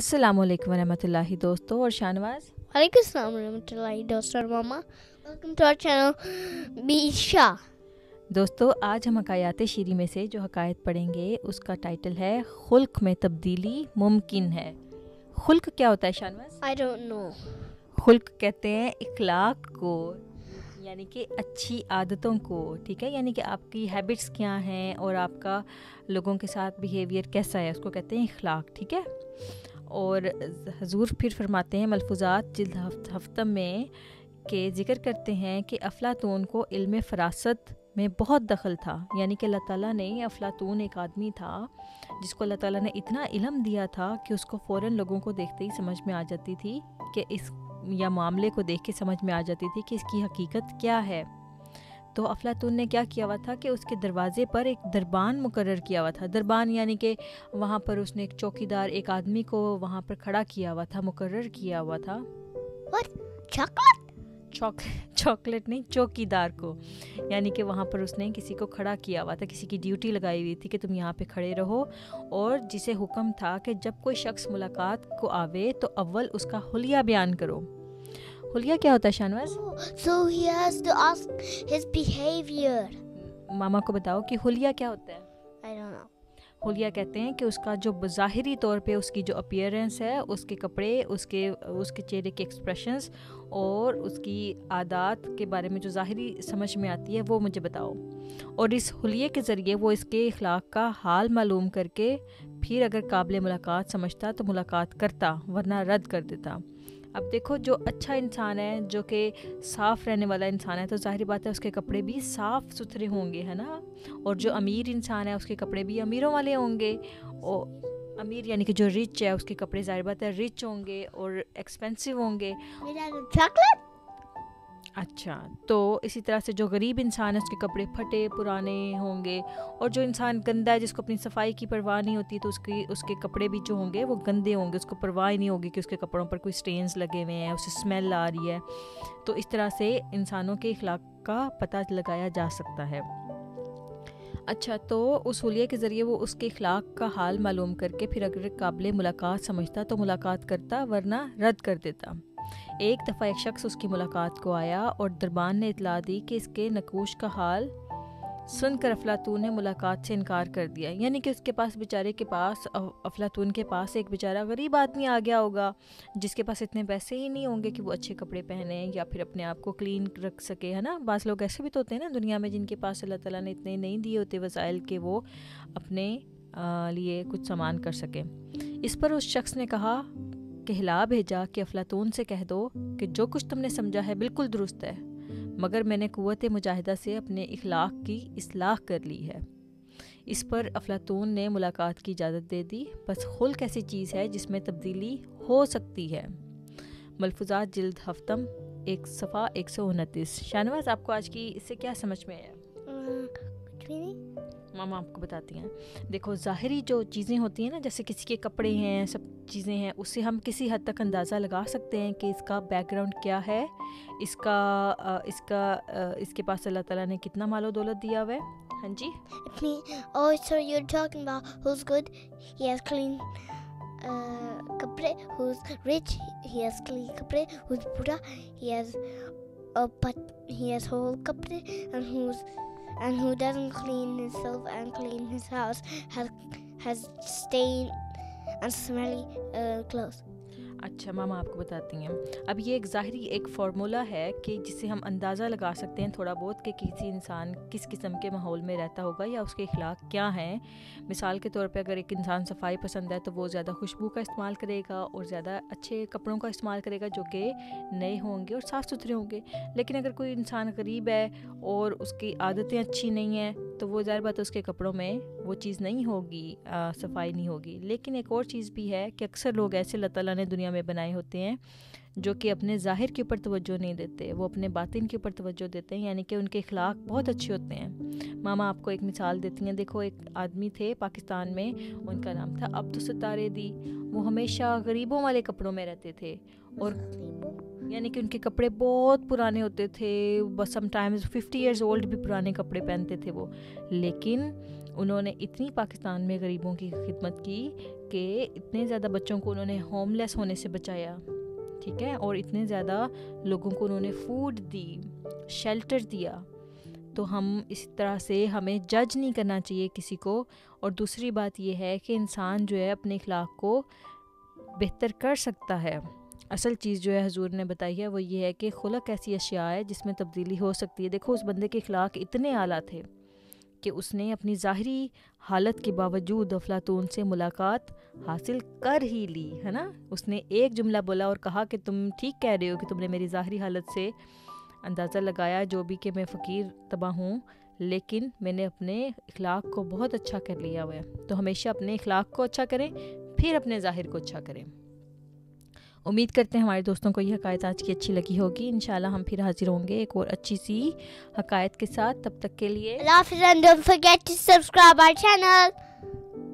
अस्सलामुअलैकुम रहमतुल्लाहि दोस्तों और शानवाज़। वालेकुम सलाम रहमतुल्लाहि दोस्तों और मामा। Welcome to our channel बीशा। दोस्तों आज हम हकायात शीरी में से जो हकायत पढ़ेंगे उसका टाइटल है खुल्क में तब्दीली मुमकिन है। खुल्क क्या होता है शानवाज़? I don't know. खुल्क कहते हैं इखलाक को, यानी कि अच्छी आदतों को, ठीक है, यानी कि आपकी हैबिट्स क्या हैं और आपका लोगों के साथ बिहेवियर कैसा है उसको कहते हैं इखलाक, ठीक है। और हजूर फिर फरमाते हैं मलफुजात जिल्द हफ्तम में के जिक्र करते हैं कि अफलातून को इल्म फ़रासत में बहुत दखल था, यानी कि अल्लाह ताला ने, अफलातून एक आदमी था जिसको अल्लाह ताला ने इतना इल्म दिया था कि उसको फ़ौरन लोगों को देखते ही समझ में आ जाती थी कि इस, या मामले को देख के समझ में आ जाती थी कि इसकी हकीकत क्या है। तो अफलातून ने क्या किया हुआ था कि उसके दरवाज़े पर एक दरबान मुकर्रर किया हुआ था। दरबान यानी कि वहाँ पर उसने एक चौकीदार, एक आदमी को वहाँ पर खड़ा किया हुआ था, मुकर्रर किया हुआ था। चॉकलेट नहीं, चौकीदार को, यानी कि वहाँ पर उसने किसी को खड़ा किया हुआ था, किसी की ड्यूटी लगाई हुई थी कि तुम यहाँ पे खड़े रहो। और जिसे हुक्म था कि जब कोई शख्स मुलाकात को आवे तो अव्वल उसका हुलिया बयान करो। हुलिया क्या होता है शानवाज़? So he has to ask his behavior. मामा को बताओ कि हुलिया क्या होता है। I don't know. हुलिया कहते हैं कि उसका जो ज़ाहिरी तौर पे उसकी जो अपीयरेंस है, उसके कपड़े, उसके चेहरे के एक्सप्रेशंस और उसकी आदत के बारे में जो ज़ाहिरी समझ में आती है वो मुझे बताओ। और इस हुलिये के ज़रिए वो इसके इखलाक का हाल मालूम करके फिर अगर काबिल मुलाकात समझता तो मुलाकात करता, वरना रद्द कर देता। अब देखो, जो अच्छा इंसान है, जो कि साफ़ रहने वाला इंसान है, तो ज़ाहिर बात है उसके कपड़े भी साफ़ सुथरे होंगे, है ना। और जो अमीर इंसान है उसके कपड़े भी अमीरों वाले होंगे, और अमीर यानी कि जो रिच है उसके कपड़े ज़ाहिर बात है रिच होंगे और एक्सपेंसिव होंगे। अच्छा, तो इसी तरह से जो गरीब इंसान है उसके कपड़े फटे पुराने होंगे, और जो इंसान गंदा है, जिसको अपनी सफाई की परवाह नहीं होती, तो उसके कपड़े भी जो होंगे वो गंदे होंगे, उसको परवाह ही नहीं होगी कि उसके कपड़ों पर कोई स्टेन्स लगे हुए हैं, उसे स्मेल आ रही है। तो इस तरह से इंसानों के इखलाक का पता लगाया जा सकता है। अच्छा, तो उस हुलिया के ज़रिए वो उसके इखलाक का हाल मालूम करके फिर अगर काबिल मुलाकात समझता तो मुलाकात करता, वरना रद्द कर देता। एक दफ़ा एक शख्स उसकी मुलाकात को आया और दरबान ने इतला दी कि इसके नकूश का हाल सुनकर अफलातून ने मुलाकात से इनकार कर दिया। यानी कि उसके पास, बेचारे के पास, अफलातून के पास एक बेचारा गरीब आदमी आ गया होगा जिसके पास इतने पैसे ही नहीं होंगे कि वो अच्छे कपड़े पहने या फिर अपने आप को क्लीन रख सके, है ना। बास लोग ऐसे भी तो होते हैं ना दुनिया में जिनके पास अल्लाह ताला ने इतने नहीं दिए होते वसाइल के वो अपने लिए कुछ सामान कर सकें। इस पर उस शख्स ने कहा, हिला भेजा कि अफलातून से कह दो कि जो कुछ तुमने समझा है बिल्कुल दुरुस्त है, मगर मैंने कुव्वत मुजाहिदा से अपने इखलाक की इस्लाह कर ली है। इस पर अफलातून ने मुलाकात की इजाज़त दे दी। बस खुल्क ऐसी चीज़ है जिसमें तब्दीली हो सकती है। मलफुजात जिल्द हफ्तम एक सफ़ा 129। शानवाज़, आपको आज की इससे क्या समझ में आया? कुछ भी नहीं। मामा आपको बताती हैं। देखो, ज़ाहरी जो चीज़ें होती हैं ना, जैसे किसी के कपड़े हैं, सब चीज़ें हैं, उससे हम किसी हद तक अंदाज़ा लगा सकते हैं कि इसका बैकग्राउंड क्या है, इसके पास अल्लाह ताला ने कितना मालो दौलत दिया हुआ है। हाँ जी। Oh, sorry, you're talking about who's good, he has clean कपड़े, who's rich, he has clean कपड़े, who's poor, he has whole कपड़े, and who doesn't clean himself and clean his house has stained and smelly clothes. अच्छा, मामा आपको बताती हैं। अब ये एक ज़ाहरी एक फार्मूला है कि जिससे हम अंदाज़ा लगा सकते हैं थोड़ा बहुत कि किसी इंसान किस किस्म के माहौल में रहता होगा या उसके इखलाक क्या हैं। मिसाल के तौर पे अगर एक इंसान सफाई पसंद है तो वो ज़्यादा खुशबू का इस्तेमाल करेगा और ज़्यादा अच्छे कपड़ों का इस्तेमाल करेगा जो कि नए होंगे और साफ़ सुथरे होंगे। लेकिन अगर कोई इंसान गरीब है और उसकी आदतें अच्छी नहीं हैं तो वो ज़ाहिर बात है उसके कपड़ों में वो चीज़ नहीं होगी, सफाई नहीं होगी। लेकिन एक और चीज़ भी है कि अक्सर लोग ऐसे अल्लाह ताला ने दुनिया में बनाए होते हैं जो कि अपने ज़ाहिर के ऊपर तवज्जो नहीं देते, वो अपने बातिन के ऊपर तवज्जो देते हैं, यानी कि उनके इखलाक बहुत अच्छे होते हैं। मामा आपको एक मिसाल देती हैं। देखो, एक आदमी थे पाकिस्तान में, उनका नाम था अब्दुल सत्तार एधी। वो हमेशा गरीबों वाले कपड़ों में रहते थे और यानी कि उनके कपड़े बहुत पुराने होते थे, बस समटाइम्स 50 years old भी पुराने कपड़े पहनते थे वो। लेकिन उन्होंने इतनी पाकिस्तान में गरीबों की खिदमत की कि इतने ज़्यादा बच्चों को उन्होंने होमलेस होने से बचाया, ठीक है, और इतने ज़्यादा लोगों को उन्होंने फूड दी, शेल्टर दिया। तो हम इस तरह से हमें जज नहीं करना चाहिए किसी को। और दूसरी बात यह है कि इंसान जो है अपने अखलाक को बेहतर कर सकता है। असल चीज़ जो है हजूर ने बताई है वो ये है कि खुलक ऐसी अशिया है जिसमें तब्दीली हो सकती है। देखो, उस बंदे के अखलाक इतने आला थे कि उसने अपनी ज़ाहरी हालत के बावजूद अफलातून से मुलाकात हासिल कर ही ली, है ना। उसने एक जुमला बोला और कहा कि तुम ठीक कह रहे हो कि तुमने मेरी ज़ाहरी हालत से अंदाज़ा लगाया जो भी कि मैं फ़कीर तबाह हूँ, लेकिन मैंने अपने अखलाक को बहुत अच्छा कर लिया हुआ है। तो हमेशा अपने अखलाक को अच्छा करें, फिर अपने ज़ाहिर को अच्छा करें। उम्मीद करते हैं हमारे दोस्तों को यह हकायत आज की अच्छी लगी होगी। इंशाल्लाह हम फिर हाजिर होंगे एक और अच्छी सी हकायत के साथ। तब तक के लिए, don't forget to subscribe our channel.